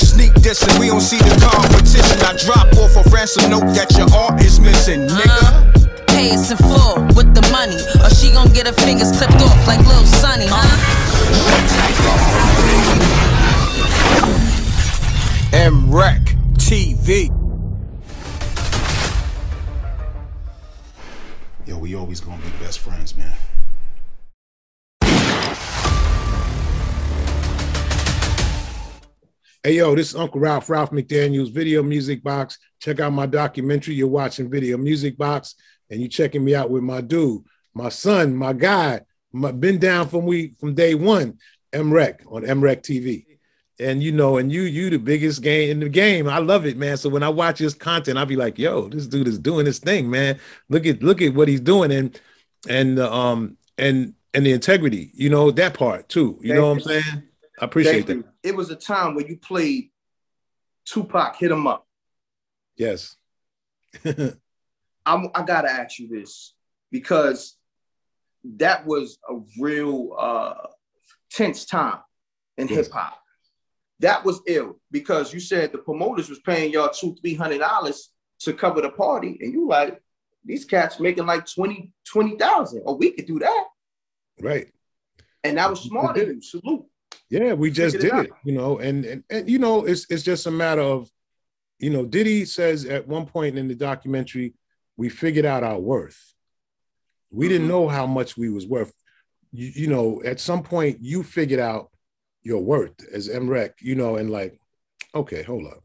Sneak dissing, we don't see the competition. I drop off a ransom note that your art is missing, nigga. Pay us in full with the money, or she gon' get her fingers clipped off like Lil Sonny, huh? MREC TV. Yo, we always gonna be best friends, man. Hey, yo, this is Uncle Ralph, Ralph McDaniels, Video Music Box. Check out my documentary. You're watching Video Music Box, and you're checking me out with my dude, my son, my guy, been down from day one, MREC on MREC TV. And you know, and you the biggest game in the game. I love it, man. So when I watch his content, I'll be like, yo, this dude is doing his thing, man. Look at what he's doing, and the integrity, you know, that part too. You know what I'm saying? I appreciate that. It was a time where you played Tupac, Hit Em Up. Yes. I gotta ask you this, because that was a real tense time in hip hop. That was ill, because you said the promoters was paying y'all $200–300 to cover the party, and you like, these cats making like $20,000. Oh, we could do that, right? And that was smart of you. Salute. Yeah, we just did it, you know. And you know, it's just a matter of, you know, Diddy says at one point in the documentary, we figured out our worth. We didn't know how much we was worth. You know, at some point, you figured out your worth as MREC, you know, and like, okay, hold up,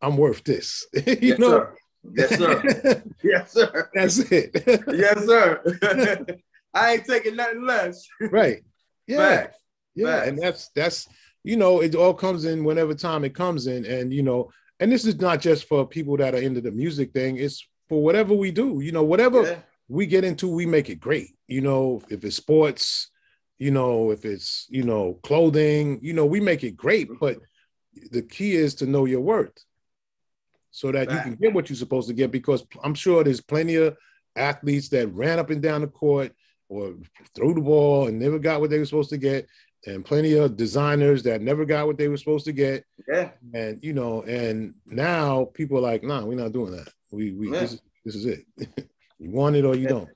I'm worth this. You yes, know? Sir. Yes, sir. Yes, sir. That's it. Yes, sir. I ain't taking nothing less. Right. Yeah. Back. Yeah. Back. And that's, you know, it all comes in whenever time it comes in. And, you know, and this is not just for people that are into the music thing. It's for whatever we do, you know, whatever we get into, we make it great. You know, if it's sports, you know, if it's, you know, clothing, you know, we make it great, but the key is to know your worth so that you can get what you're supposed to get, because I'm sure there's plenty of athletes that ran up and down the court or threw the ball and never got what they were supposed to get, and plenty of designers that never got what they were supposed to get. Yeah. And, you know, and now people are like, nah, we're not doing that. This is it. You want it or you don't.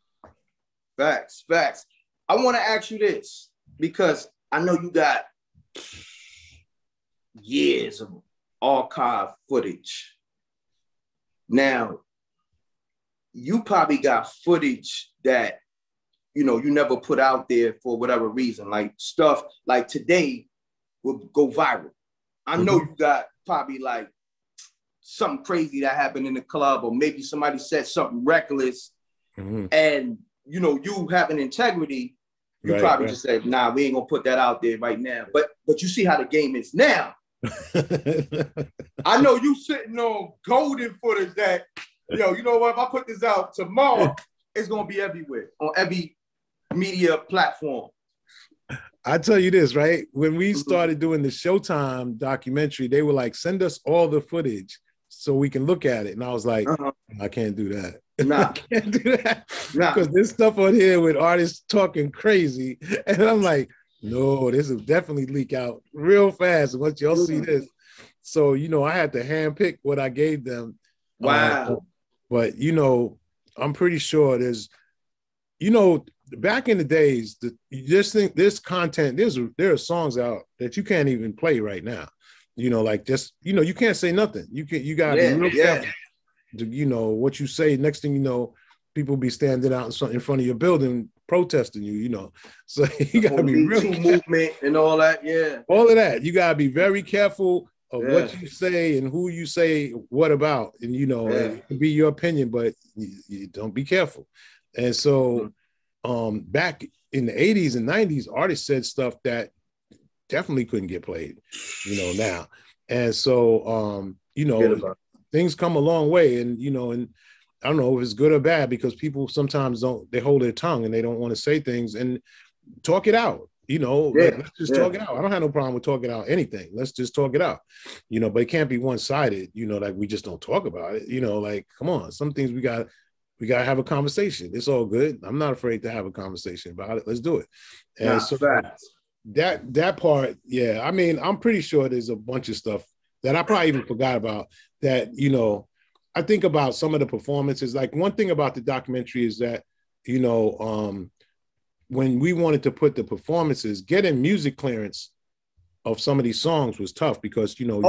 Facts, facts. I want to ask you this, because I know you got years of archive footage. Now, you probably got footage that, you know, you never put out there for whatever reason, like stuff like today will go viral. I know you got probably like something crazy that happened in the club, or maybe somebody said something reckless and, you know, you having integrity, you probably just say, nah, we ain't gonna put that out there right now. But you see how the game is now. I know you sitting on golden footage that, yo, you know what, if I put this out tomorrow, it's gonna be everywhere, on every media platform. I tell you this, right? When we started doing the Showtime documentary, they were like, send us all the footage so we can look at it. And I was like, I can't do that. Nah. I can't do that. Because there's stuff on here with artists talking crazy. And I'm like, no, this will definitely leak out real fast once y'all see this. So, you know, I had to handpick what I gave them. Wow. But, you know, I'm pretty sure there's, you know, back in the days, this content, there are songs out that you can't even play right now. You know, like just, you know, you can't say nothing. You gotta be real careful. You know what you say, next thing you know, people be standing out in front of your building protesting you, you know. So you gotta be real careful. Movement and all that, yeah. All of that. You gotta be very careful of what you say and who you say what about. And you know, it can be your opinion, but you don't be careful. And so back in the 80s and 90s, artists said stuff that definitely couldn't get played, you know, now. And so you know, things come a long way, and you know, and I don't know if it's good or bad, because people sometimes they hold their tongue and they don't want to say things and talk it out, you know. Like, let's just talk it out. I don't have no problem with talking out anything. Let's just talk it out, you know, but it can't be one-sided, you know, like we just don't talk about it, you know, like, come on, some things we got We got to have a conversation. It's all good. I'm not afraid to have a conversation about it. Let's do it. And not so that part, yeah. I mean, I'm pretty sure there's a bunch of stuff that I probably even forgot about that, you know, I think about some of the performances. Like one thing about the documentary is that, you know, when we wanted to put the performances, getting music clearance of some of these songs was tough because, you know,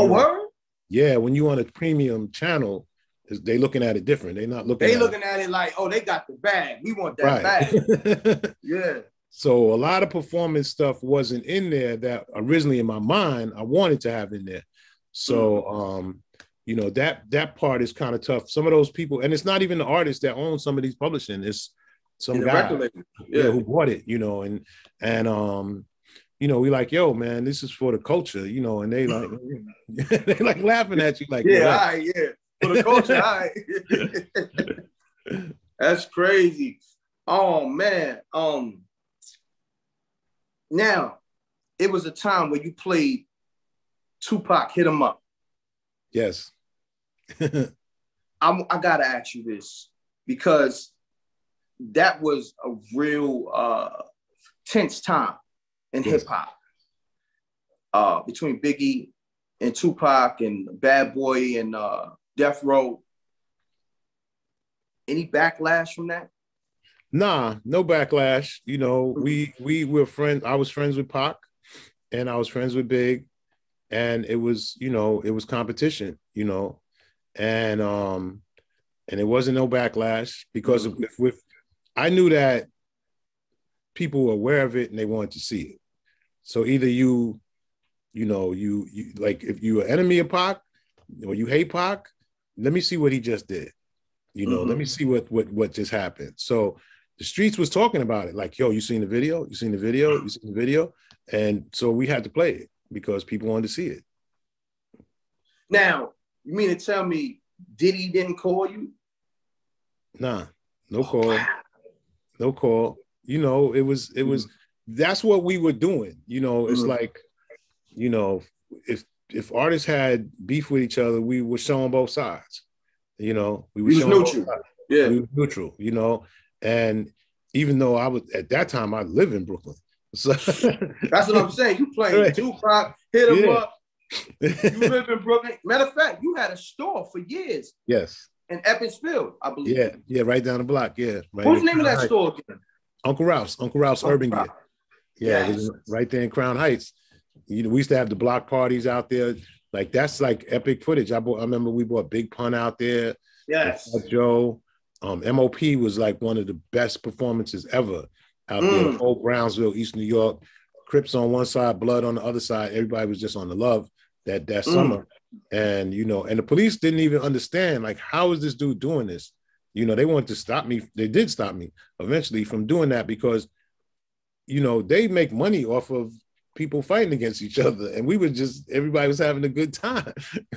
when you're on a premium channel, they looking at it different. They're not looking. They looking at it like, oh, they got the bag. We want that bag. Yeah. So a lot of performance stuff wasn't in there that originally in my mind I wanted to have in there. So you know, that part is kind of tough. Some of those people, and it's not even the artists that own some of these publishing. It's some guy who bought it. You know, and you know, we like, yo, man, this is for the culture. You know, and they like they like laughing at you, like for the culture, all right. That's crazy. Oh man. Now it was a time where you played Tupac, Hit Em Up. Yes. I gotta ask you this because that was a real tense time in hip hop. Between Biggie and Tupac and Bad Boy and Death Row. Any backlash from that? Nah, no backlash. You know, we were friends. I was friends with Pac and I was friends with Big, and it was, you know, it was competition, you know, and it wasn't no backlash because I knew that people were aware of it and they wanted to see it. So either you like if you were enemy of Pac or you hate Pac, let me see what he just did. You know, let me see what just happened. So the streets was talking about it, like, yo, you seen the video? You seen the video? You seen the video? And so we had to play it because people wanted to see it. Now, you mean to tell me Diddy didn't call you? Nah, no call. Wow. No call. You know, it was that's what we were doing. You know, it's like, you know, if artists had beef with each other, we were showing both sides. You know, we were showing neutral. Yeah, we were neutral. You know, and even though I was at that time, I live in Brooklyn. So that's what I'm saying. You playing Tupac, Hit Em Up. You live in Brooklyn. Matter of fact, you had a store for years. Yes. In Eppsfield, I believe. Yeah, yeah, right down the block. Yeah. Right. What's the name of that store again? Uncle Rouse, Urban Gate. Yeah, yes. Right there in Crown Heights. You know, we used to have the block parties out there. Like that's like epic footage. I remember we bought Big Pun out there. Yes. Joe. MOP was like one of the best performances ever out there. Old Brownsville, East New York. Crips on one side, Blood on the other side. Everybody was just on the love that summer. And you know, and the police didn't even understand like how is this dude doing this? You know, they wanted to stop me. They did stop me eventually from doing that because you know they make money off of people fighting against each other, and we were just everybody was having a good time.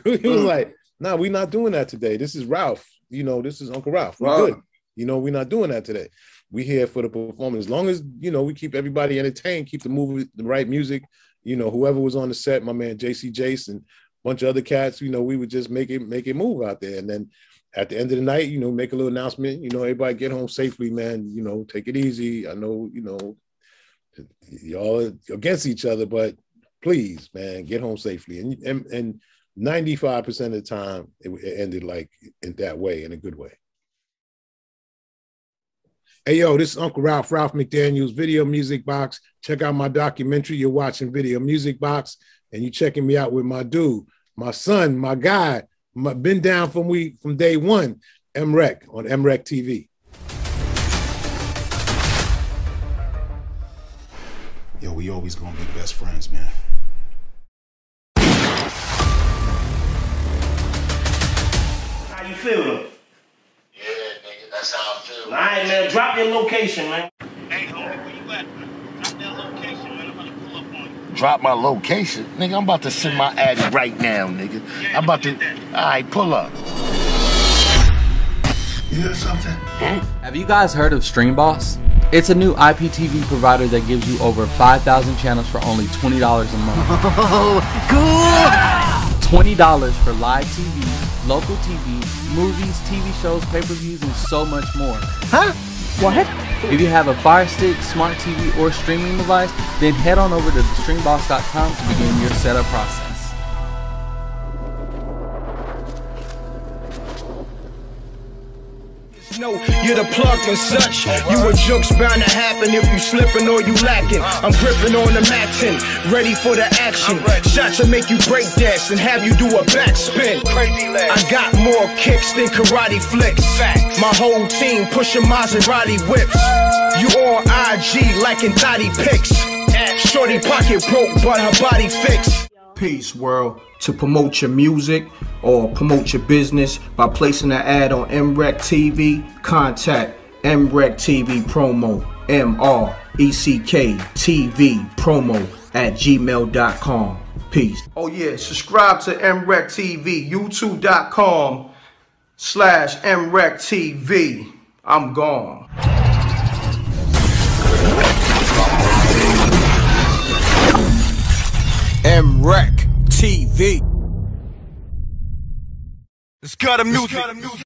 It was like, nah, we're not doing that today. This is Ralph, you know, this is Uncle Ralph. We're good, you know, we're not doing that today. We're here for the performance. As long as you know, we keep everybody entertained, keep the movie, the right music. You know, whoever was on the set, my man JC Jason, a bunch of other cats. You know, we would just make it move out there, and then at the end of the night, you know, make a little announcement. You know, everybody get home safely, man. You know, take it easy. I know, you know. Y'all against each other, but please, man, get home safely. And 95% of the time, it ended like in that way, in a good way. Hey, yo, this is Uncle Ralph, Ralph McDaniels, Video Music Box. Check out my documentary. You're watching Video Music Box, and you're checking me out with my dude, my son, my guy, been down from day one, MREC on MREC TV. Yo, we always gonna be best friends, man. How you feel though? Yeah, nigga, that's how I feel. All right, man, drop your location, man. Hey, homie, where you at, man? Drop that location, man. I'm about to pull up on you. Drop my location? Nigga, I'm about to send my addy right now, nigga. Yeah, I'm about to... All right, pull up. You hear something? Have you guys heard of StreamBoss? It's a new IPTV provider that gives you over 5,000 channels for only $20 a month. Oh, cool! $20 for live TV, local TV, movies, TV shows, pay-per-views, and so much more. Huh? What? If you have a Fire Stick, Smart TV, or streaming device, then head on over to thestreamboss.com to begin your setup process. No, you're the plug and such. You a joke's bound to happen if you slipping or you lacking. I'm gripping on the matting, ready for the action. Shots that make you break dance and have you do a backspin. I got more kicks than karate flicks. My whole team pushing Maserati whips. You on IG liking thotty pics. Shorty pocket broke but her body fixed. Peace world. To promote your music or promote your business by placing an ad on MREC TV, contact MREC TV promo, MRECK TV promo@gmail.com. Peace. Oh yeah, subscribe to MREC TV, youtube.com/MREC TV. I'm gone. MREC TV. It's got a music.